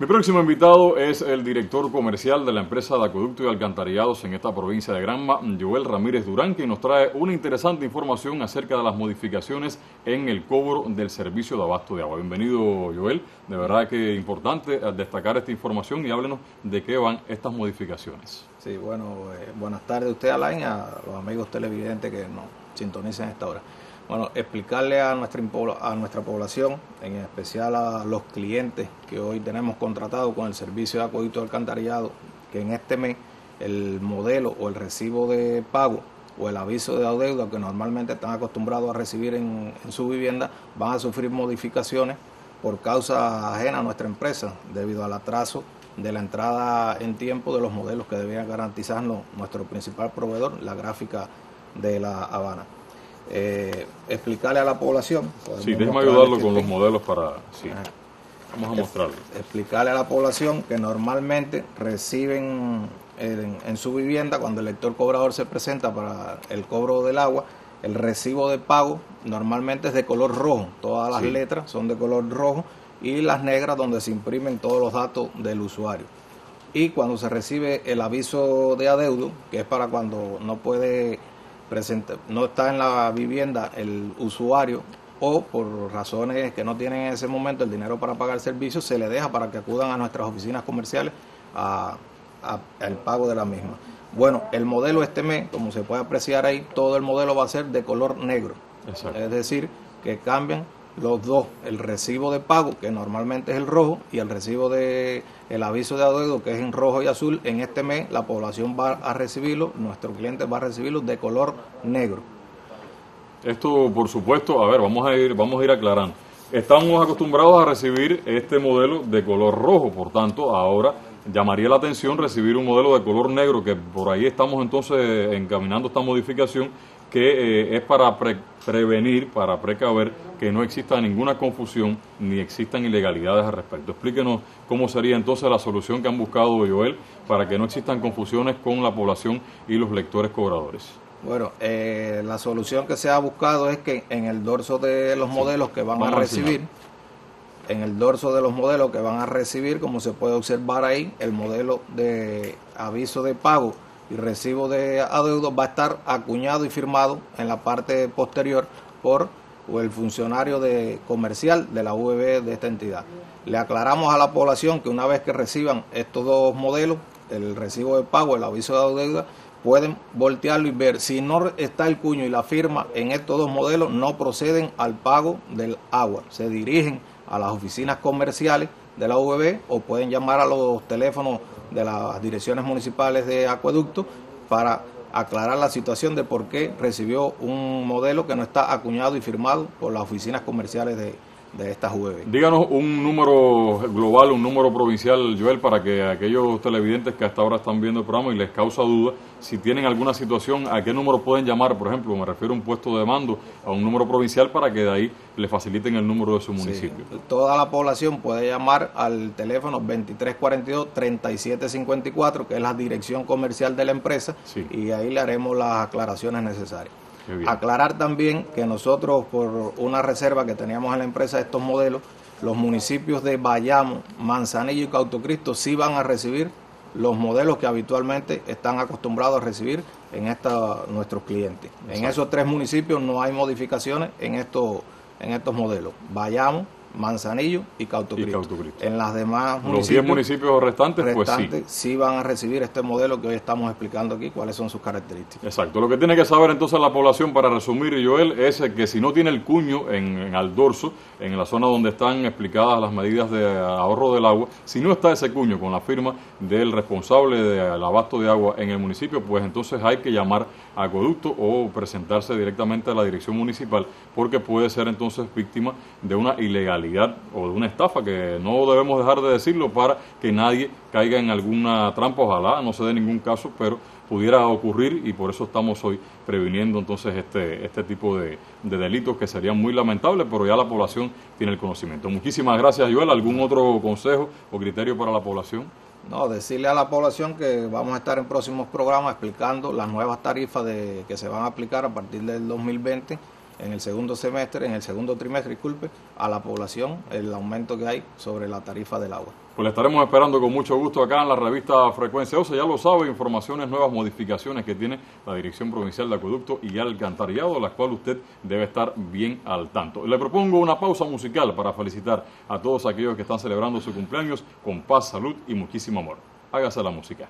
Mi próximo invitado es el director comercial de la empresa de acueductos y alcantarillados en esta provincia de Granma, Joel Ramírez Durán, que nos trae una interesante información acerca de las modificaciones en el cobro del servicio de abasto de agua. Bienvenido, Joel. De verdad que es importante destacar esta información y háblenos de qué van estas modificaciones. Sí, bueno, buenas tardes a usted, Alain, a los amigos televidentes que nos sintonizan a esta hora. Bueno, explicarle a nuestra población, en especial a los clientes que hoy tenemos contratados con el servicio de acueducto y alcantarillado, que en este mes el modelo o el recibo de pago o el aviso de adeudo que normalmente están acostumbrados a recibir en su vivienda van a sufrir modificaciones por causa ajena a nuestra empresa debido al atraso de la entrada en tiempo de los modelos que debían garantizarnos nuestro principal proveedor, la gráfica de la Habana. Explicarle a la población. Sí, déjeme ayudarlo con los modelos para... Sí. Vamos a mostrarlo. Explicarle a la población que normalmente reciben en su vivienda, cuando el lector cobrador se presenta para el cobro del agua, el recibo de pago normalmente es de color rojo. Todas las letras son de color rojo y las negras donde se imprimen todos los datos del usuario. Y cuando se recibe el aviso de adeudo, que es para cuando no puede... no está en la vivienda el usuario o por razones que no tienen en ese momento el dinero para pagar el servicio, se le deja para que acudan a nuestras oficinas comerciales al pago de la misma. Bueno, el modelo este mes, como se puede apreciar ahí, todo el modelo va a ser de color negro. Exacto. Es decir, que cambian los dos, el recibo de pago, que normalmente es el rojo, y el recibo de el aviso de adeudo, que es en rojo y azul. En este mes la población va a recibirlo, nuestro cliente va a recibirlo de color negro. Esto, por supuesto, a ver, vamos a ir aclarando. Estamos acostumbrados a recibir este modelo de color rojo, por tanto, ahora llamaría la atención recibir un modelo de color negro, que por ahí estamos entonces encaminando esta modificación, que es para prevenir, para precaver, que no exista ninguna confusión ni existan ilegalidades al respecto. Explíquenos cómo sería entonces la solución que han buscado, Joel, para que no existan confusiones con la población y los lectores cobradores. Bueno, la solución que se ha buscado es que en el dorso de los modelos que van a recibir, como se puede observar ahí, el modelo de aviso de pago y recibo de adeudo va a estar acuñado y firmado en la parte posterior por el funcionario comercial de la UAB de esta entidad. Le aclaramos a la población que una vez que reciban estos dos modelos, el recibo de pago, el aviso de adeudo, pueden voltearlo y ver si no está el cuño y la firma en estos dos modelos, no proceden al pago del agua. Se dirigen a las oficinas comerciales de la UAB o pueden llamar a los teléfonos de las direcciones municipales de acueducto para aclarar la situación de por qué recibió un modelo que no está acuñado y firmado por las oficinas comerciales de estas UAB. Díganos un número global, un número provincial, Joel, para que aquellos televidentes que hasta ahora están viendo el programa y les causa duda, si tienen alguna situación, ¿a qué número pueden llamar? Por ejemplo, me refiero a un puesto de mando, a un número provincial, para que de ahí le faciliten el número de su municipio. Sí, toda la población puede llamar al teléfono 2342-3754, que es la dirección comercial de la empresa, y ahí le haremos las aclaraciones necesarias. Aclarar también que nosotros, por una reserva que teníamos en la empresa de estos modelos, los municipios de Bayamo, Manzanillo y Cauto Cristo sí van a recibir los modelos que habitualmente están acostumbrados a recibir en nuestros clientes. Exacto. En esos tres municipios no hay modificaciones en estos modelos: Bayamo, Manzanillo y Cauto Cristo. En las demás municipios, los 10 municipios restantes sí van a recibir este modelo que hoy estamos explicando aquí, cuáles son sus características. Exacto. Lo que tiene que saber entonces la población, para resumir, Joel, es que si no tiene el cuño al dorso, en la zona donde están explicadas las medidas de ahorro del agua, si no está ese cuño con la firma del responsable del abasto de agua en el municipio, pues entonces hay que llamar a acueducto o presentarse directamente a la dirección municipal, porque puede ser entonces víctima de una ilegalidad o de una estafa, que no debemos dejar de decirlo para que nadie caiga en alguna trampa. Ojalá no se dé ningún caso, pero pudiera ocurrir, y por eso estamos hoy previniendo entonces este tipo de delitos que serían muy lamentables, pero ya la población tiene el conocimiento. Muchísimas gracias, Joel. ¿Algún otro consejo o criterio para la población? No, decirle a la población que vamos a estar en próximos programas explicando las nuevas tarifas que se van a aplicar a partir del 2020, en el segundo semestre, en el segundo trimestre, disculpe, a la población el aumento que hay sobre la tarifa del agua. Pues le estaremos esperando con mucho gusto acá en la revista Frecuencia 12. Ya lo sabe, informaciones nuevas, modificaciones que tiene la Dirección Provincial de Acueducto y Alcantarillado, de la cual usted debe estar bien al tanto. Le propongo una pausa musical para felicitar a todos aquellos que están celebrando su cumpleaños con paz, salud y muchísimo amor. Hágase la música.